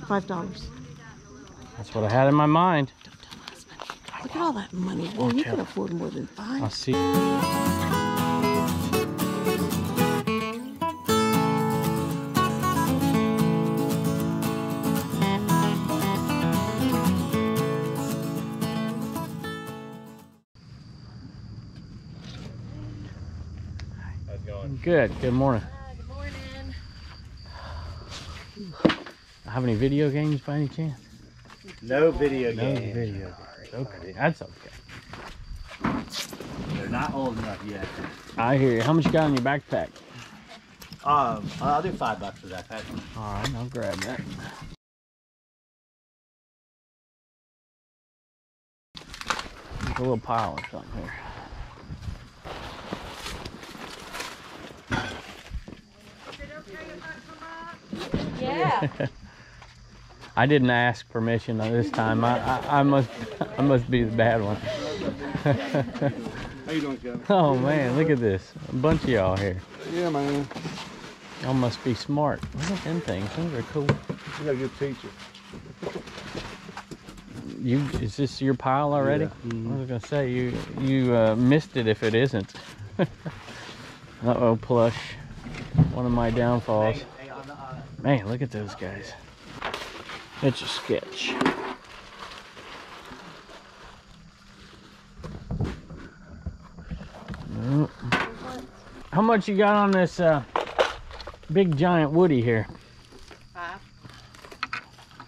$5. That's what I had in my mind. Don't tell my husband. Look at all that money. Well, you can afford more than $5. I'll see. How's it going? Good. Good morning. Good morning. I have any video games by any chance? No video games. No video games. Okay, that's okay. They're not old enough yet. I hear you. How much you got in your backpack? I'll do $5 for that pack. All right, I'll grab that. There's a little pile or something here. Is it okay if I come up? Yeah. I didn't ask permission this time. I must be the bad one. How you doing, Kevin? Oh man, look at this. A bunch of y'all here. Yeah, man. Y'all must be smart. Look at them things. Those are cool. You got a good teacher. Is this your pile already? Yeah. Mm-hmm. I was gonna say you missed it if it isn't. Uh-oh, plush. One of my downfalls. Man, look at those guys. It's a sketch. Nope. How much you got on this big giant woody here?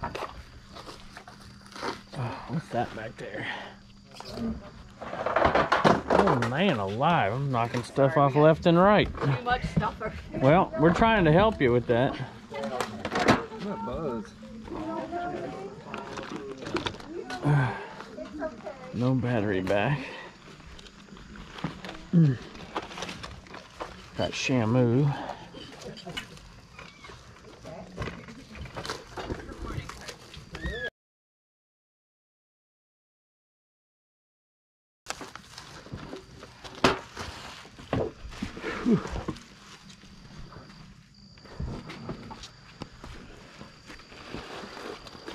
$5. Oh, what's that back there? Oh man alive, I'm knocking stuff off left and right. Too much stuffer. Well, we're trying to help you with that. What buzz? No battery back. Got Shamu. Whew.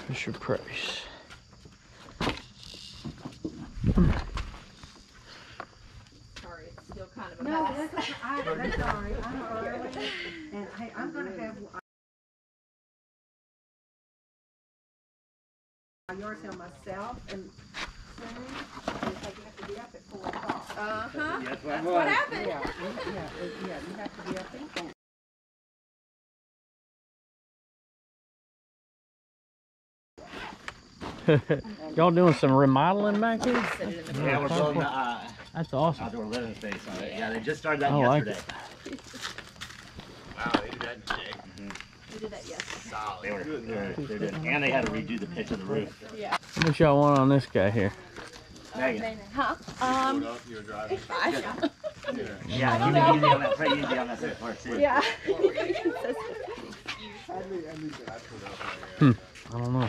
Fisher Price. Myself and soon have to be up at 4 o'clock. Uh-huh. That's what happened. Yeah, you have to be up at 4. Y'all doing some remodeling back here? Yeah, we're building the that's awesome. Outdoor living space on it. Yeah, they just started that yesterday. Like wow, they did that today. Mm-hmm. They did that yesterday. Solid. They were good. They're good. And they had to redo the pitch of the roof. Yeah. How much y'all want on this guy here? Megan. Huh? You were driving. Yeah, you need to be on that pretty easy on that third part too. Yeah. I don't know.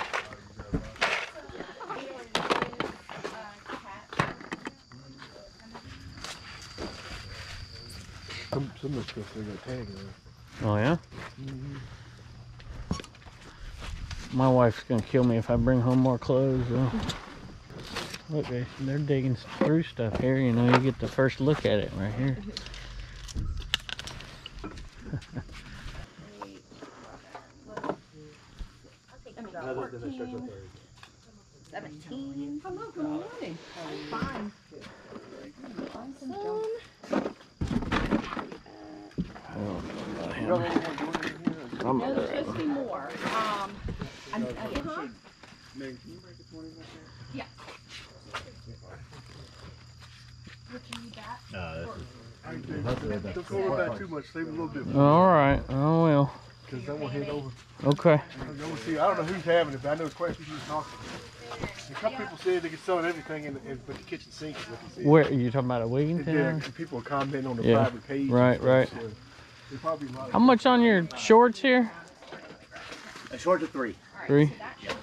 Some of the stuff they got tagged in. Oh yeah? Mm-hmm. My wife's gonna kill me if I bring home more clothes. Oh. Look, they're digging through stuff here. You know, you get the first look at it right here. Another 14, 17. Hello, good morning. Fine. There's just more. Megan, can you break the 20s right there? Yeah. What do you need that? Don't worry about too much. Save a little bit. All right. Oh well. Because that will head over. Okay. See, I don't know who's having it, but I know the question you was talking about. A couple people said they could sell everything in the kitchen sink. Is what they said. Where are you talking about? A Wigginton? Yeah. People comment on the private page. Right. Right. So, how much on your shorts here? A short of 3. Three? Yep.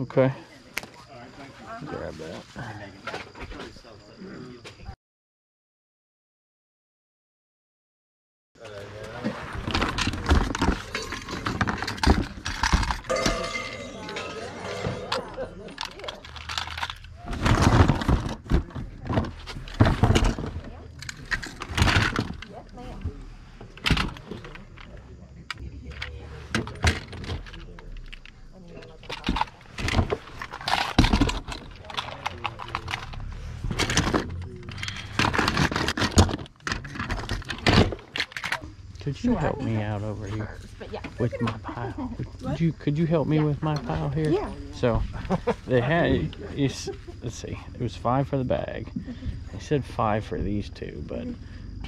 Okay. Grab that. could you help me out over here with my pile? Could you help me with my pile here? Yeah. So they had, let's see, it was $5 for the bag. They said $5 for these two, but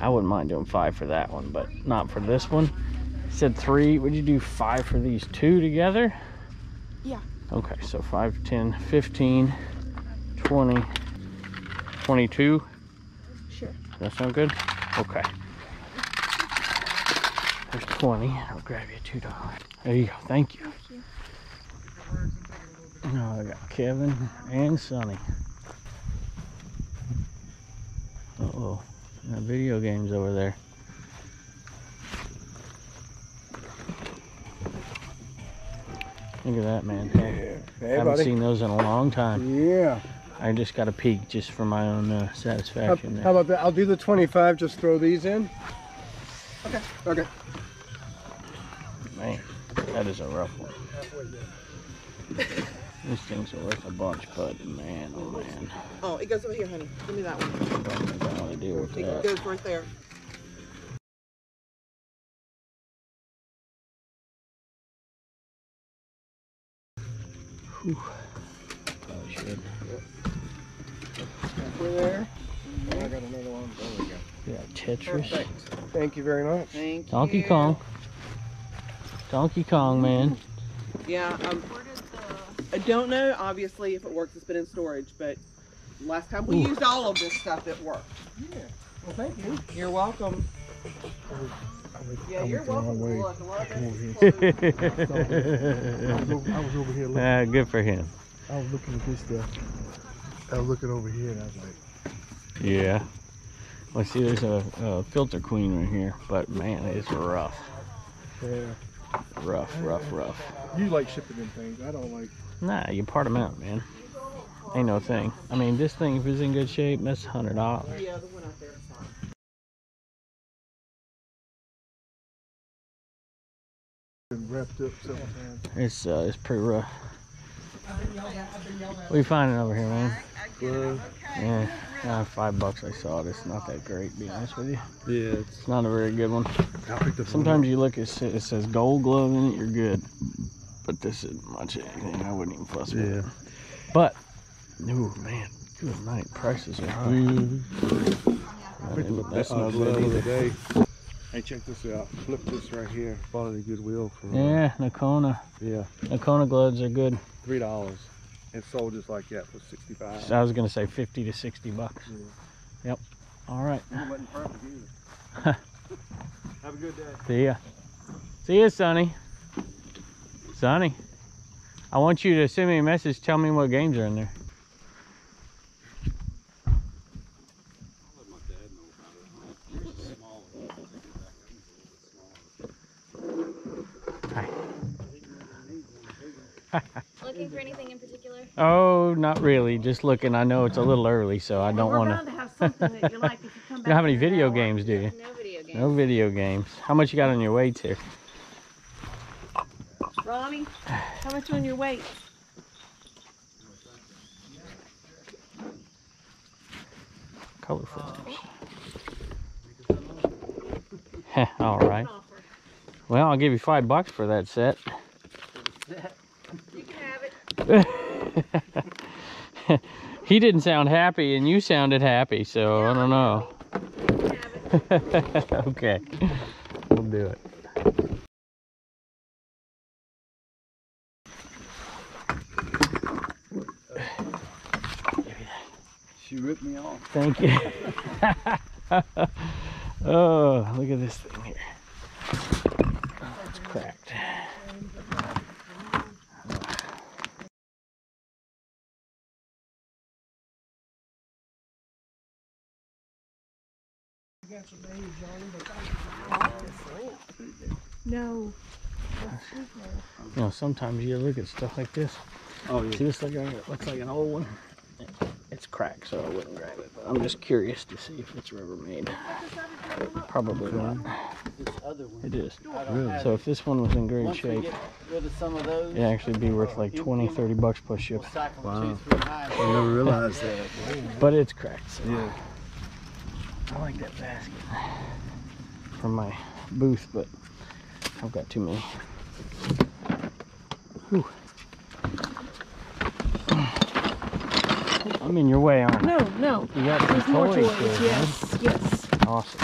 I wouldn't mind doing $5 for that one, but not for this one. It said $3. Would you do $5 for these two together? Yeah. Okay, so 5, 10, 15, 20, 22. Sure. Does that sound good? Okay. There's 20. I'll grab you $2. There you go. Thank you. Thank you. Now I got Kevin and Sonny. Uh-oh. That video game's over there. Look at that, man. Hey, haven't seen those in a long time. Yeah. I just got a peek just for my own satisfaction. How about that? I'll do the 25, just throw these in. Okay. Okay. Man, that is a rough one. These things are worth a bunch, but man, oh man. Oh, it goes over here, honey. Give me that one. I don't know how to deal with it. It goes right there. Whew. Probably should. Over there. And I got another one. There we go. Yeah, Tetris. Perfect. Thank you very much. Thank you. Donkey Kong. Donkey Kong, man. Yeah, I don't know, obviously, if it works. It's been in storage, but last time we used all of this stuff, it worked. Yeah. Well, thank you. You're welcome. Yeah, you're welcome. I was over here looking. Good for him. I was looking at this stuff. I was looking over here, and I was like... Yeah. Well, see, there's a filter queen right here, but, man, it's rough. Yeah. Rough. You like shipping them things. I don't like... Nah, you part them out, man. Ain't no thing. I mean, this thing, if it's in good shape, that's $100. Yeah, the one out there is fine. Wrapped up something. It's pretty rough. What are you finding over here, man? Yeah, $5. I saw it. It's not that great, to be honest with you. Yeah, it's not a very good one. Sometimes you look, it says Gold Glove in it, you're good. But this isn't much anything. I wouldn't even fuss with it. But, ooh, man, good night. Prices are high. That's not good either. Hey, check this out. Flip this right here. Bought it at Goodwill for... Yeah, Nokona. Yeah. Nokona gloves are good. $3. And sold just like that for 65. So I was gonna say 50 to 60 bucks. Yeah. Yep. All right. It wasn't perfect either. Have a good day. See ya. See ya, Sonny. Sonny, I want you to send me a message. Tell me what games are in there. I'll let my dad know about it. Here's the small one. I'll take it back. Hi. Looking for anything in particular? Oh, not really. Just looking. I know it's a little early, so I don't want to have something that you like if you come back. You don't have any video games, do you? No video games. No video games. How much you got on your weights here? Ronnie, how much on your weights? Colorful. All right. Well, I'll give you $5 for that set. You can have it. He didn't sound happy, and you sounded happy, so I don't know. You can have it. Okay, we'll do it. She ripped me off. Thank you. Oh, look at this thing here. Oh, it's cracked. No. You know, sometimes you look at stuff like this. Oh, yeah. See this thing here? It looks like an old one. It's cracked, so I wouldn't grab it. But I'm just curious to see if it's rubber made. Probably not. This other one. It is. Really? So if this one was in great shape, it'd actually be worth like 20, $30 plus ship. Wow. I never realized that. But it's cracked. So. Yeah. I like that basket. From my booth, but I've got too many. Whew. I'm in your way, aren't I? No. You got some toys there, yes, huh? Yes. Awesome.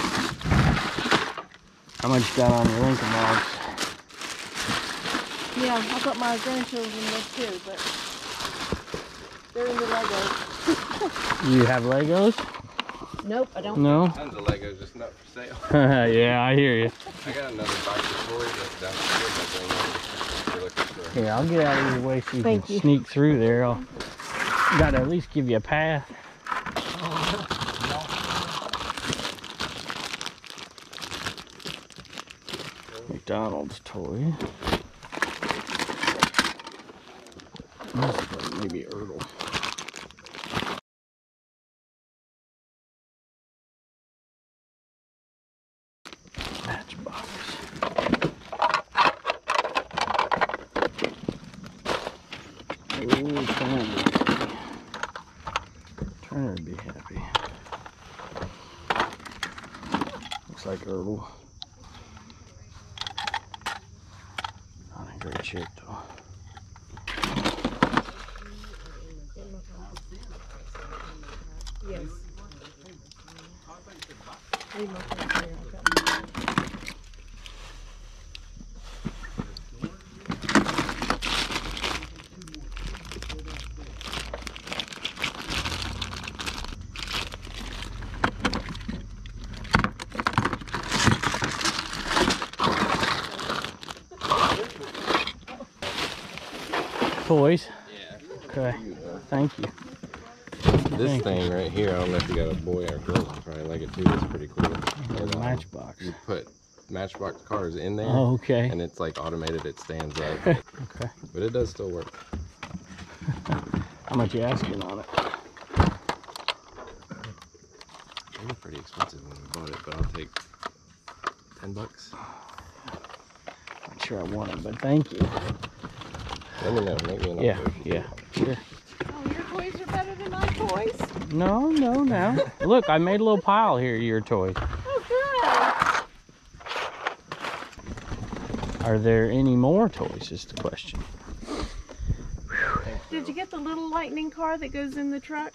How much you got on your Lincoln logs? Yeah, I've got my grandchildren with too, but they're in the Legos. You have Legos? Nope, I don't. No? Tons of Legos, just not for sale. Yeah, I hear you. I got another box of toys that's downstairs. Here, I'll get out of your way so you can sneak through there. I'll gotta at least give you a path. McDonald's toy. Maybe Ertl. Matchbox. Ooh, Turner would be happy. Looks like Ertl. Not in great shape though. Yes. Toys? Yeah. Okay. Thank you. This thing right here, I don't know if you got a boy or a girl, you probably like it too. It's pretty cool. It's a matchbox. You put matchbox cars in there. Oh, okay. And it's like automated. It stands up. Okay. But it does still work. How much you asking on it? It was pretty expensive when we bought it, but I'll take $10. Not sure I want it, but thank you. Let me know. Make me an offer. Yeah. Sure. Toys? No. Look, I made a little pile here of your toys. Oh, good. Are there any more toys is the question. Did you get the little lightning car that goes in the truck?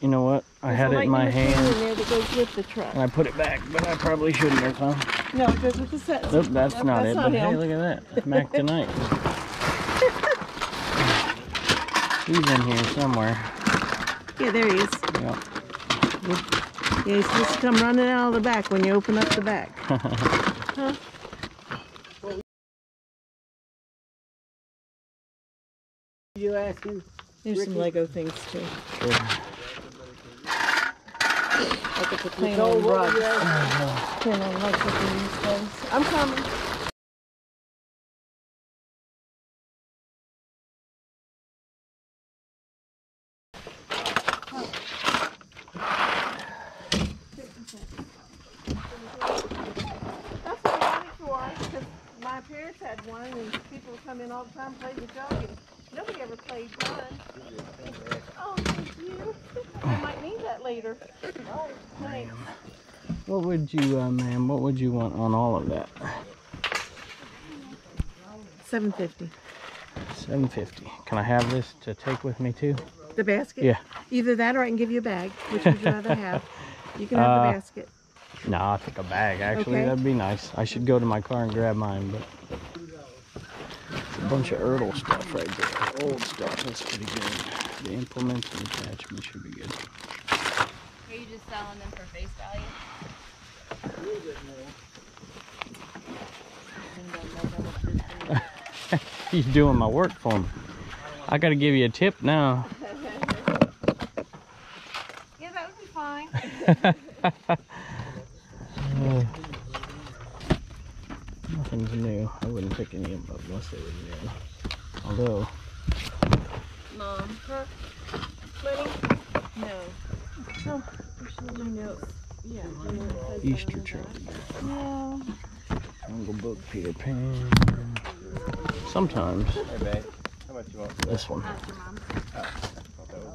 You know what? I had it in my hand. In there that goes with the truck. And I put it back, but I probably shouldn't have, huh? No, it goes with the set. Nope, that's not it, but hey, look at that. Mack Tonight. He's in here somewhere. Yeah, there he is. Yeah. Yeah, he's supposed to come running out of the back when you open up the back. Huh? You ask him? There's Ricky. Some Lego things too. Sure. Like it's a plain old rug. I'm coming. In all the time, played the jockey. Nobody ever played one. Oh, thank you. I might need that later. Oh, thanks. What would you, ma'am, what would you want on all of that? $7.50. $7.50. Can I have this to take with me too? The basket? Yeah. Either that or I can give you a bag. Which would you rather have? You can have the basket. No, I'll take a bag actually. Okay. That'd be nice. I should go to my car and grab mine, but. Bunch of Ertl stuff right there. Old stuff. That's pretty good. The implements and attachments should be good. Are you just selling them for face value? A little bit more. He's doing my work for me. I gotta give you a tip now. Yeah, that would be fine. Nothing's new. I wouldn't pick any of them up unless they were new. Although... Mom, her... Money? No. Oh, you know, yeah. Easter Charlie. No. Jungle Book, Peter Pan. Sometimes. Hey, babe. How much you want for this one? After Mom. Oh, I thought that was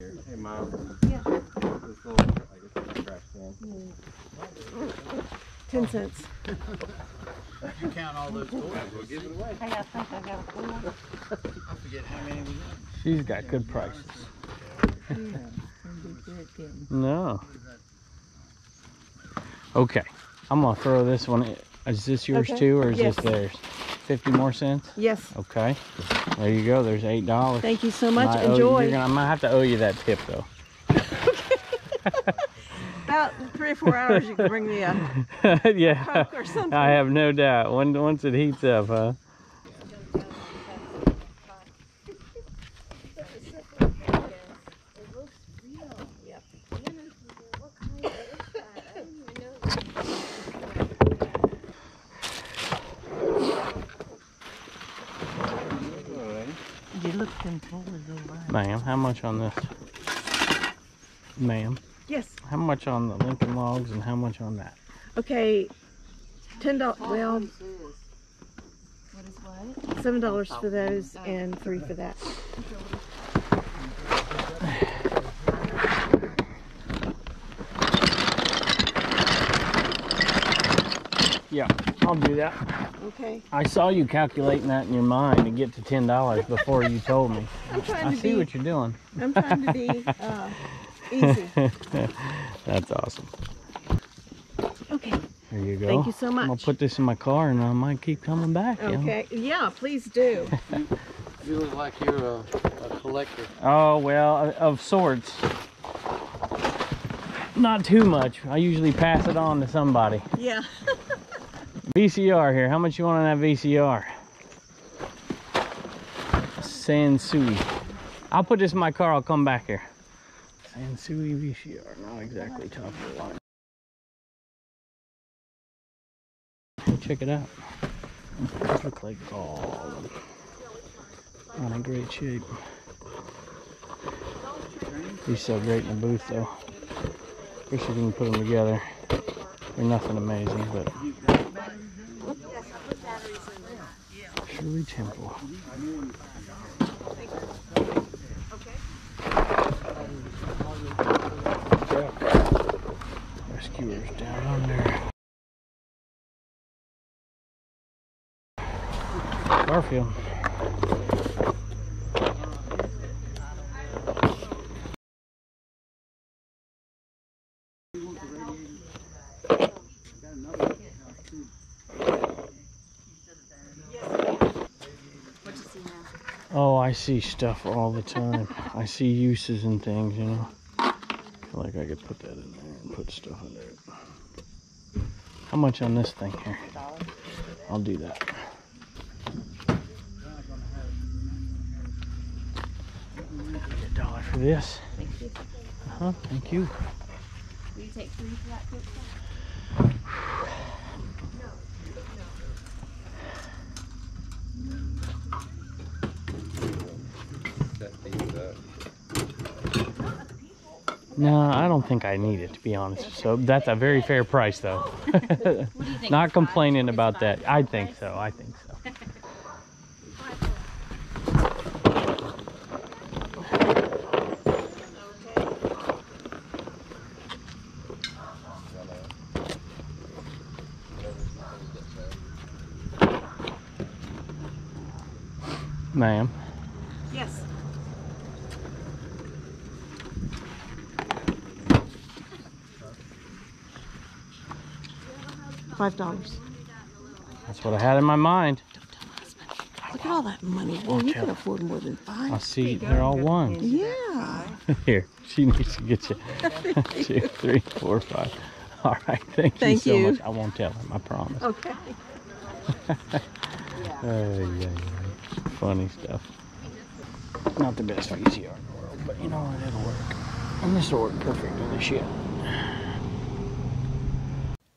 ours. Hey, Mom. Yeah. Oh, I guess it's a trash can. Yeah. 10 cents. If you count all those toys, we'll give it away. I think I got a cool one. I forget how many we got. She's got good prices. Yeah, no. Okay, I'm gonna throw this one in. Is this yours too, or is this theirs? 50 more cents? Yes. Okay. There you go. There's $8. Thank you so much. Enjoy. I might have to owe you that tip, though. About 3 or 4 hours, you can bring me up. Yeah. Or something. I have no doubt. Once it heats up, huh? Ma'am, how much on this? Ma'am? Yes. How much on the Lincoln logs and how much on that? Okay, $10, well, $7 for those and $3 for that. Yeah, I'll do that. Okay. I saw you calculating that in your mind to get to $10 before you told me. I see what you're doing. I'm trying to be easy. That's awesome. Okay. There you go. Thank you so much. I'm going to put this in my car and I might keep coming back. Okay. You know? Yeah, please do. You look like you're a collector. Oh, well, of sorts. Not too much. I usually pass it on to somebody. Yeah. VCR here. How much you want on that VCR? Sansui. I'll put this in my car. I'll come back here. Sansui VCR. Not exactly top of the line. Check it out. These look like all in a great shape. These sell great in the booth, though. Wish we can put them together. They're nothing amazing, but. Shirley Temple. Rescuers down on there. Garfield. Oh, I see stuff all the time. I see uses and things, you know. I feel like I could put that in there and put stuff under it. How much on this thing here? I'll do that. Get $1 for this. Thank you. Uh-huh, thank you. Will you take 3 for that quick one? No, I don't think I need it, to be honest. So that's a very fair price, though. What do you think? Not complaining about that. I think so. I think so. Ma'am. Yes. $5. That's what I had in my mind. Don't tell my husband. Look at all that money. Well, you can afford more than 5. I see. They're all ones. Yeah. Here. She needs to get you. 2, 3, 4, 5. All right. Thank you so much. I won't tell him. I promise. Okay. Yeah. Funny stuff. Not the best VCR in the world, but you know what? It'll work. And this will work perfect in the ship.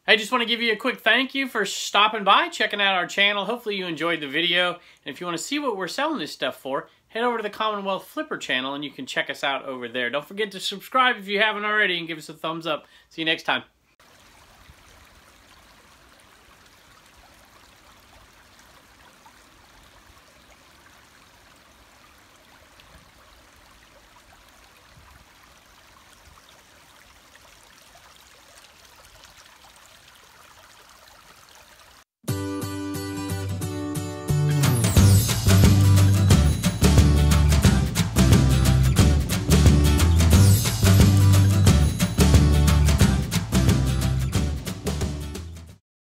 Hey, just want to give you a quick thank you for stopping by, checking out our channel. Hopefully you enjoyed the video. And if you want to see what we're selling this stuff for, head over to the Commonwealth Flipper channel and you can check us out over there. Don't forget to subscribe if you haven't already and give us a thumbs up. See you next time.